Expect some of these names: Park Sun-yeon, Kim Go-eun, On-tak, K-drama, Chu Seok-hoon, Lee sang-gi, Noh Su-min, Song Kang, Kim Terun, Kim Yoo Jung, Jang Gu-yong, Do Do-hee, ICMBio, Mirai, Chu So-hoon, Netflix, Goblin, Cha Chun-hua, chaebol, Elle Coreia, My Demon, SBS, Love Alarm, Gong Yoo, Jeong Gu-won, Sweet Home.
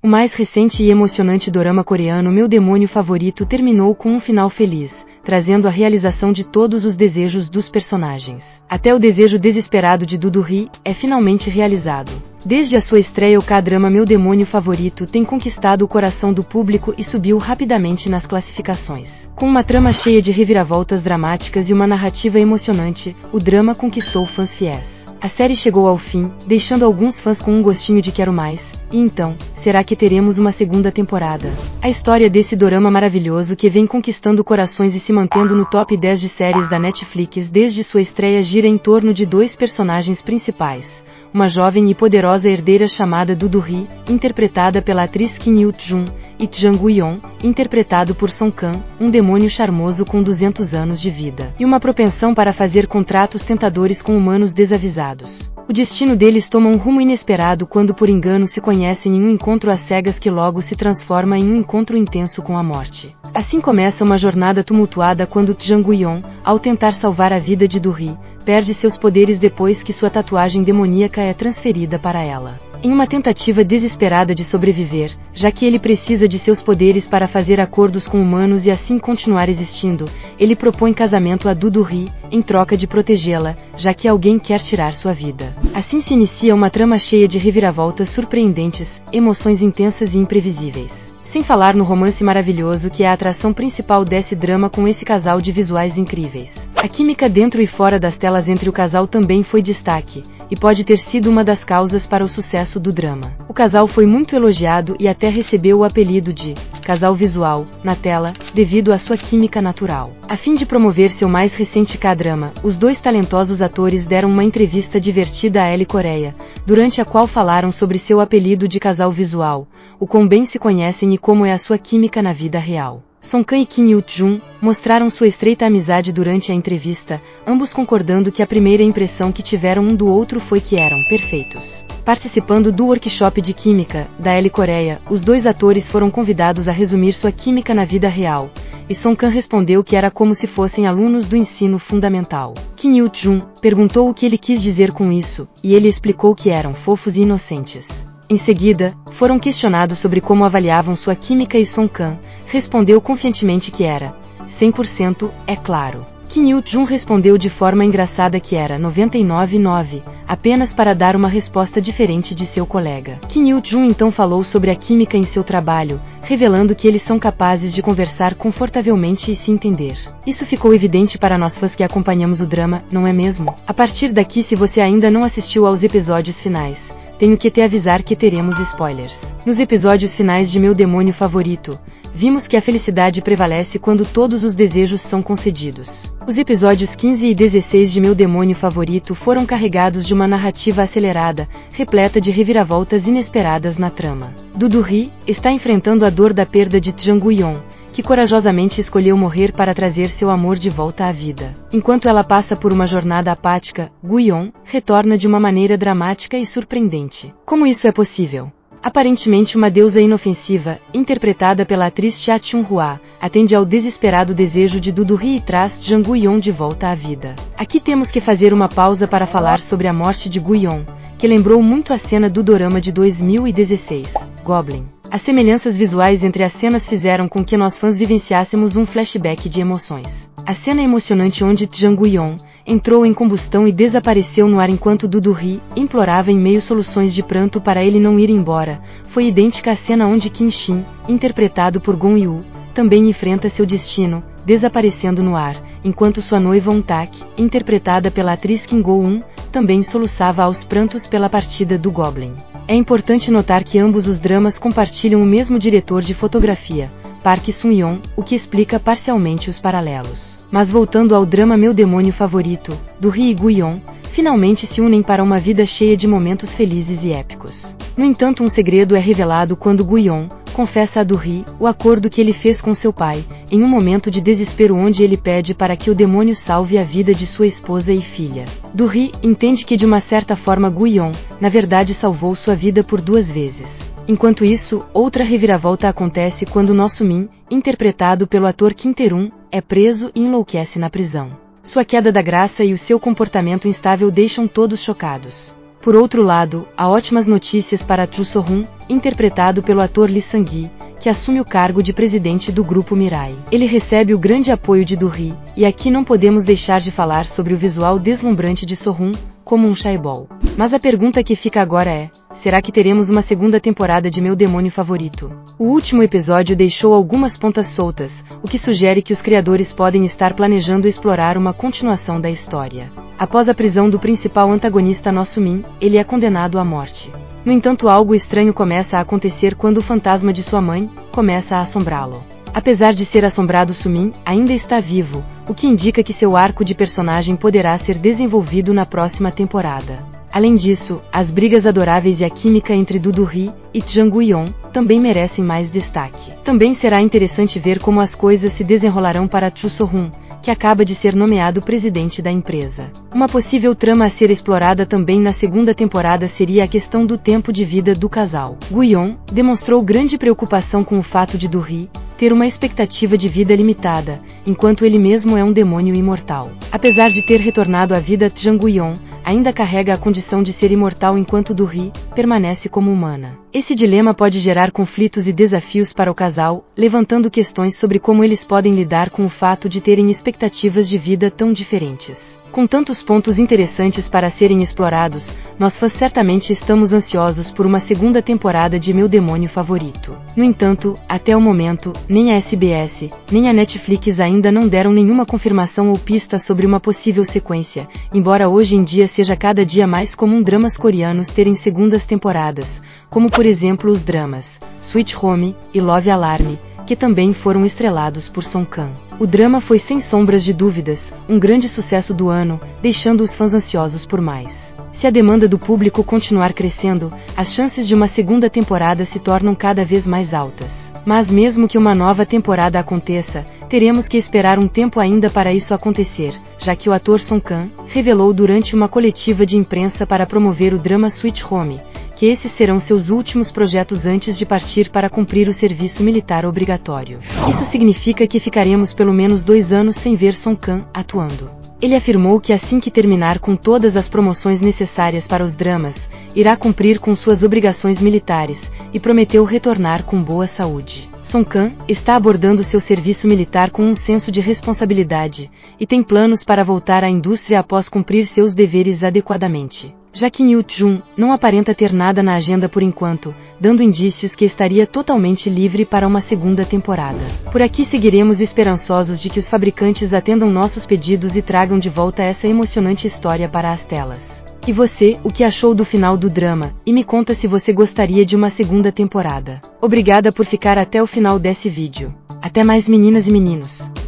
O mais recente e emocionante dorama coreano Meu Demônio Favorito terminou com um final feliz, trazendo a realização de todos os desejos dos personagens. Até o desejo desesperado de Do Do-hee é finalmente realizado. Desde a sua estreia, o K-drama Meu Demônio Favorito tem conquistado o coração do público e subiu rapidamente nas classificações. Com uma trama cheia de reviravoltas dramáticas e uma narrativa emocionante, o drama conquistou fãs fiéis. A série chegou ao fim, deixando alguns fãs com um gostinho de quero mais, e então, será que teremos uma segunda temporada? A história desse dorama maravilhoso que vem conquistando corações e se mantendo no top 10 de séries da Netflix desde sua estreia gira em torno de dois personagens principais, uma jovem e poderosa herdeira chamada Do Do-hee, interpretada pela atriz Kim Yoo Jung, e Jang Gu-yong, interpretado por Song Kang, um demônio charmoso com 200 anos de vida, e uma propensão para fazer contratos tentadores com humanos desavisados. O destino deles toma um rumo inesperado quando por engano se conhecem em um encontro às cegas que logo se transforma em um encontro intenso com a morte. Assim começa uma jornada tumultuada quando Jeong Gu-won, ao tentar salvar a vida de Do Do-hee, perde seus poderes depois que sua tatuagem demoníaca é transferida para ela. Em uma tentativa desesperada de sobreviver, já que ele precisa de seus poderes para fazer acordos com humanos e assim continuar existindo, ele propõe casamento a Do Do-hee, em troca de protegê-la, já que alguém quer tirar sua vida. Assim se inicia uma trama cheia de reviravoltas surpreendentes, emoções intensas e imprevisíveis. Sem falar no romance maravilhoso que é a atração principal desse drama com esse casal de visuais incríveis. A química dentro e fora das telas entre o casal também foi destaque, e pode ter sido uma das causas para o sucesso do drama. O casal foi muito elogiado e até recebeu o apelido de casal visual na tela, devido à sua química natural. A fim de promover seu mais recente K-drama, os dois talentosos atores deram uma entrevista divertida a Elle Coreia, durante a qual falaram sobre seu apelido de casal visual, o quão bem se conhecem e como é a sua química na vida real. Song Kang e Kim Yoo Jung mostraram sua estreita amizade durante a entrevista, ambos concordando que a primeira impressão que tiveram um do outro foi que eram perfeitos. Participando do workshop de química da Elle Coreia, os dois atores foram convidados a resumir sua química na vida real, e Song Kang respondeu que era como se fossem alunos do ensino fundamental. Kim Yoo Jung perguntou o que ele quis dizer com isso, e ele explicou que eram fofos e inocentes. Em seguida, foram questionados sobre como avaliavam sua química e Song Kang respondeu confiantemente que era 100%, é claro. Kim Yoo Jung respondeu de forma engraçada que era 99,9, apenas para dar uma resposta diferente de seu colega. Kim Yoo Jung então falou sobre a química em seu trabalho, revelando que eles são capazes de conversar confortavelmente e se entender. Isso ficou evidente para nós fãs que acompanhamos o drama, não é mesmo? A partir daqui, se você ainda não assistiu aos episódios finais, tenho que te avisar que teremos spoilers. Nos episódios finais de Meu Demônio Favorito, vimos que a felicidade prevalece quando todos os desejos são concedidos. Os episódios 15 e 16 de Meu Demônio Favorito foram carregados de uma narrativa acelerada, repleta de reviravoltas inesperadas na trama. Do Do-hee está enfrentando a dor da perda de Jeong Gu-yong, que corajosamente escolheu morrer para trazer seu amor de volta à vida. Enquanto ela passa por uma jornada apática, Gu-yong retorna de uma maneira dramática e surpreendente. Como isso é possível? Aparentemente uma deusa inofensiva, interpretada pela atriz Cha Chun-hua, atende ao desesperado desejo de Do Do-hee e traz Jang Gu-yong de volta à vida. Aqui temos que fazer uma pausa para falar sobre a morte de Gu-yong, que lembrou muito a cena do dorama de 2016, Goblin. As semelhanças visuais entre as cenas fizeram com que nós fãs vivenciássemos um flashback de emoções. A cena emocionante onde Jeong Gu-won entrou em combustão e desapareceu no ar enquanto Do Do-hee implorava em meio soluções de pranto para ele não ir embora, foi idêntica à cena onde Kim Shin, interpretado por Gong Yoo, também enfrenta seu destino, desaparecendo no ar, enquanto sua noiva On-tak, interpretada pela atriz Kim Go-eun, também soluçava aos prantos pela partida do Goblin. É importante notar que ambos os dramas compartilham o mesmo diretor de fotografia, Park Sun-yeon, o que explica parcialmente os paralelos. Mas voltando ao drama Meu Demônio Favorito, Do Do-hee e Gu-yong finalmente se unem para uma vida cheia de momentos felizes e épicos. No entanto, um segredo é revelado quando Gu-yong confessa a Do Do-hee o acordo que ele fez com seu pai, em um momento de desespero onde ele pede para que o demônio salve a vida de sua esposa e filha. Do Do-hee entende que de uma certa forma Gu-yong, na verdade salvou sua vida por duas vezes. Enquanto isso, outra reviravolta acontece quando Noh Su-min, interpretado pelo ator Kim Terun, é preso e enlouquece na prisão. Sua queda da graça e o seu comportamento instável deixam todos chocados. Por outro lado, há ótimas notícias para Chu Seok-hoon, interpretado pelo ator Lee sang-gi, que assume o cargo de presidente do grupo Mirai. Ele recebe o grande apoio de Do-hee, e aqui não podemos deixar de falar sobre o visual deslumbrante de So-hoon, como um chaebol. Mas a pergunta que fica agora é, será que teremos uma segunda temporada de Meu Demônio Favorito? O último episódio deixou algumas pontas soltas, o que sugere que os criadores podem estar planejando explorar uma continuação da história. Após a prisão do principal antagonista Noh Su-min, ele é condenado à morte. No entanto, algo estranho começa a acontecer quando o fantasma de sua mãe começa a assombrá-lo. Apesar de ser assombrado, Su-min ainda está vivo, o que indica que seu arco de personagem poderá ser desenvolvido na próxima temporada. Além disso, as brigas adoráveis e a química entre Do Do-hee e Jang Gu-yong também merecem mais destaque. Também será interessante ver como as coisas se desenrolarão para Chu So-hoon, que acaba de ser nomeado presidente da empresa. Uma possível trama a ser explorada também na segunda temporada seria a questão do tempo de vida do casal. Gu-yong demonstrou grande preocupação com o fato de Do-hee ter uma expectativa de vida limitada, enquanto ele mesmo é um demônio imortal. Apesar de ter retornado à vida, Jang Gu-yong ainda carrega a condição de ser imortal enquanto Do-hee permanece como humana. Esse dilema pode gerar conflitos e desafios para o casal, levantando questões sobre como eles podem lidar com o fato de terem expectativas de vida tão diferentes. Com tantos pontos interessantes para serem explorados, nós fãs certamente estamos ansiosos por uma segunda temporada de Meu Demônio Favorito. No entanto, até o momento, nem a SBS, nem a Netflix ainda não deram nenhuma confirmação ou pista sobre uma possível sequência, embora hoje em dia seja cada dia mais comum dramas coreanos terem segundas temporadas, como por exemplo os dramas Sweet Home e Love Alarm, que também foram estrelados por Song Kang. O drama foi, sem sombras de dúvidas, um grande sucesso do ano, deixando os fãs ansiosos por mais. Se a demanda do público continuar crescendo, as chances de uma segunda temporada se tornam cada vez mais altas. Mas mesmo que uma nova temporada aconteça, teremos que esperar um tempo ainda para isso acontecer, já que o ator Song Kang revelou durante uma coletiva de imprensa para promover o drama Sweet Home, que esses serão seus últimos projetos antes de partir para cumprir o serviço militar obrigatório. Isso significa que ficaremos pelo menos 2 anos sem ver Song Kang atuando. Ele afirmou que assim que terminar com todas as promoções necessárias para os dramas, irá cumprir com suas obrigações militares, e prometeu retornar com boa saúde. Song Kang está abordando seu serviço militar com um senso de responsabilidade, e tem planos para voltar à indústria após cumprir seus deveres adequadamente. Já Kim Yoo Jung não aparenta ter nada na agenda por enquanto, dando indícios que estaria totalmente livre para uma segunda temporada. Por aqui seguiremos esperançosos de que os fabricantes atendam nossos pedidos e tragam de volta essa emocionante história para as telas. E você, o que achou do final do drama? E me conta se você gostaria de uma segunda temporada. Obrigada por ficar até o final desse vídeo. Até mais, meninas e meninos!